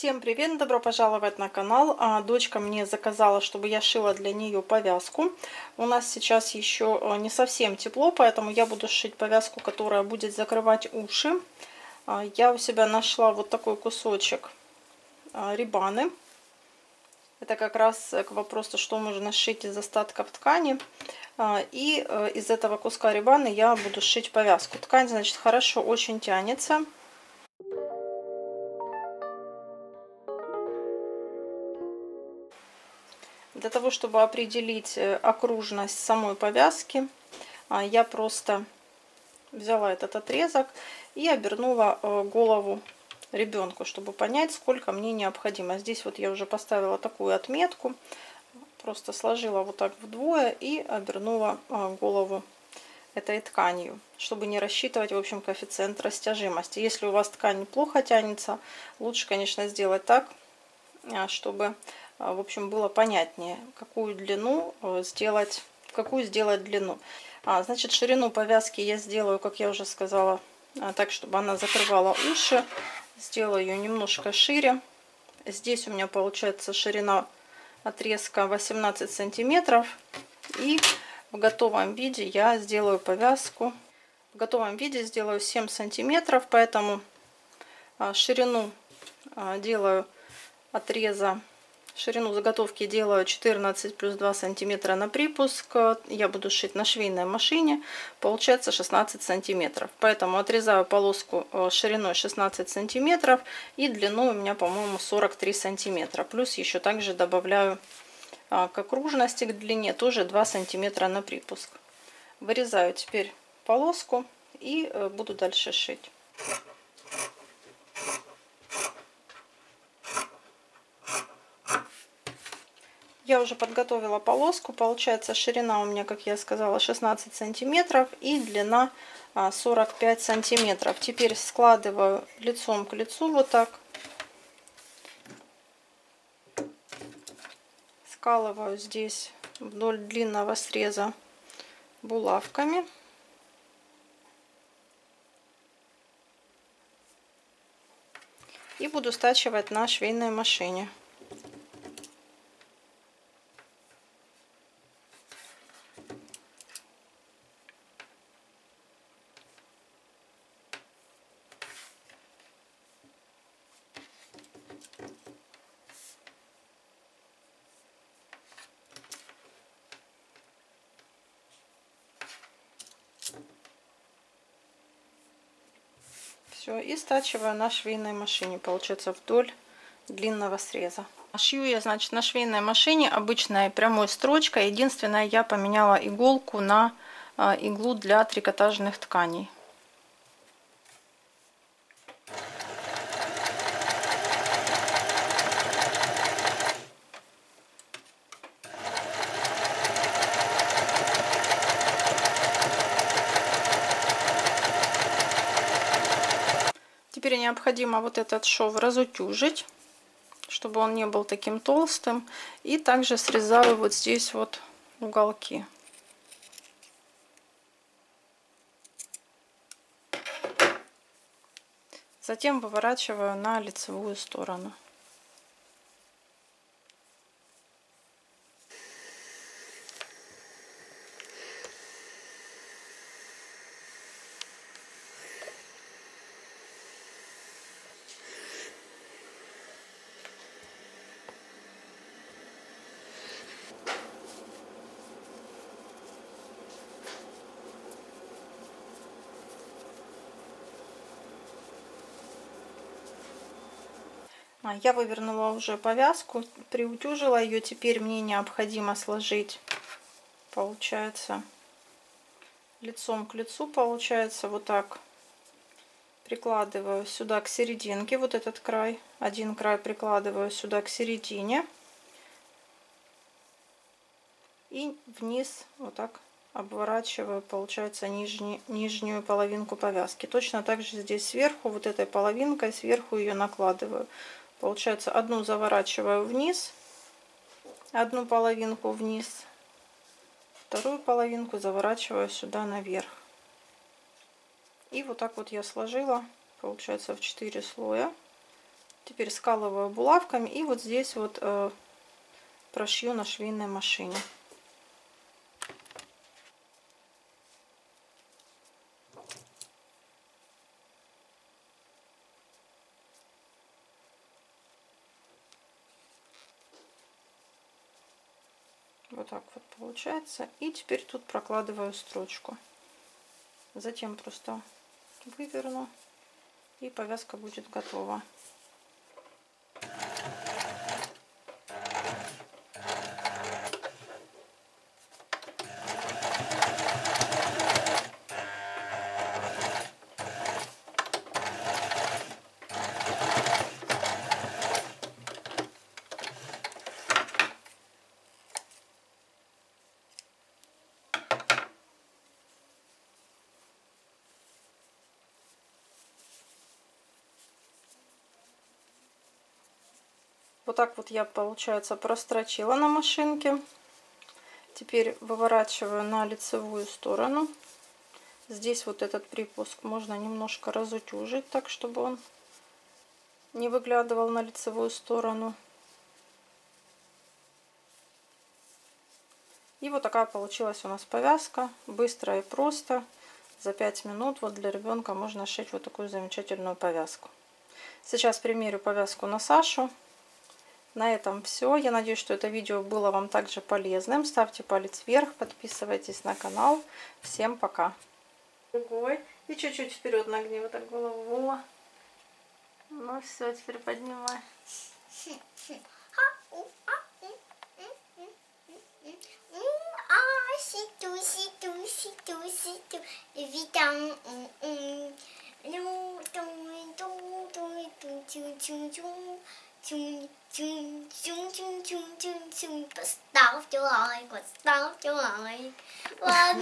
Всем привет! Добро пожаловать на канал. Дочка мне заказала, чтобы я шила для нее повязку. У нас сейчас еще не совсем тепло, поэтому я буду шить повязку, которая будет закрывать уши. Я у себя нашла вот такой кусочек рибаны. Это как раз к вопросу, что можно шить из остатков ткани. И из этого куска рибаны я буду шить повязку. Ткань, значит, хорошо очень тянется. Для того, чтобы определить окружность самой повязки, я просто взяла этот отрезок и обернула голову ребенку, чтобы понять, сколько мне необходимо. Здесь вот я уже поставила такую отметку, просто сложила вот так вдвое и обернула голову этой тканью, чтобы не рассчитывать, в общем, коэффициент растяжимости. Если у вас ткань плохо тянется, лучше, конечно, сделать так, чтобы, в общем, было понятнее, какую сделать длину. Значит, ширину повязки я сделаю, как я уже сказала, так, чтобы она закрывала уши. Сделаю ее немножко шире. Здесь у меня получается ширина отрезка 18 сантиметров. И в готовом виде я сделаю повязку. В готовом виде сделаю 7 сантиметров, поэтому ширину делаю отреза. Ширину заготовки делаю 14 плюс 2 сантиметра на припуск. Я буду шить на швейной машине. Получается 16 сантиметров. Поэтому отрезаю полоску шириной 16 сантиметров. И длину у меня, по-моему, 43 сантиметра. Плюс еще также добавляю к окружности, к длине, тоже 2 сантиметра на припуск. Вырезаю теперь полоску и буду дальше шить. Я уже подготовила полоску, получается ширина у меня, как я сказала, 16 сантиметров и длина 45 сантиметров. Теперь складываю лицом к лицу вот так, скалываю здесь вдоль длинного среза булавками. И буду стачивать на швейной машине. И стачиваю на швейной машине, получается, вдоль длинного среза. Шью я, значит, на швейной машине обычной прямой строчкой. Единственное, я поменяла иголку на иглу для трикотажных тканей. Теперь необходимо вот этот шов разутюжить, чтобы он не был таким толстым. И также срезаю вот здесь вот уголки. Затем выворачиваю на лицевую сторону. Я вывернула уже повязку, приутюжила ее. Теперь мне необходимо сложить, получается, лицом к лицу. Получается вот так. Прикладываю сюда к серединке вот этот край. Один край прикладываю сюда к середине. И вниз вот так обворачиваю, получается, нижнюю половинку повязки. Точно так же здесь сверху, вот этой половинкой, сверху ее накладываю. Получается, одну заворачиваю вниз, одну половинку вниз, вторую половинку заворачиваю сюда наверх. И вот так вот я сложила, получается, в 4 слоя. Теперь скалываю булавками и вот здесь вот прошью на швейной машине. Вот так вот получается. И теперь тут прокладываю строчку. Затем просто выверну, и повязка будет готова. Вот так вот я, получается, прострочила на машинке. Теперь выворачиваю на лицевую сторону. Здесь вот этот припуск можно немножко разутюжить, так чтобы он не выглядывал на лицевую сторону. И вот такая получилась у нас повязка. Быстро и просто. За 5 минут вот для ребенка можно сшить вот такую замечательную повязку. Сейчас примерю повязку на Сашу. На этом все. Я надеюсь, что это видео было вам также полезным. Ставьте палец вверх, подписывайтесь на канал. Всем пока. Другой. И чуть-чуть вперед нагни, вот так голову. Во. Ну все, теперь поднимай. Поставьте лайк, ладно.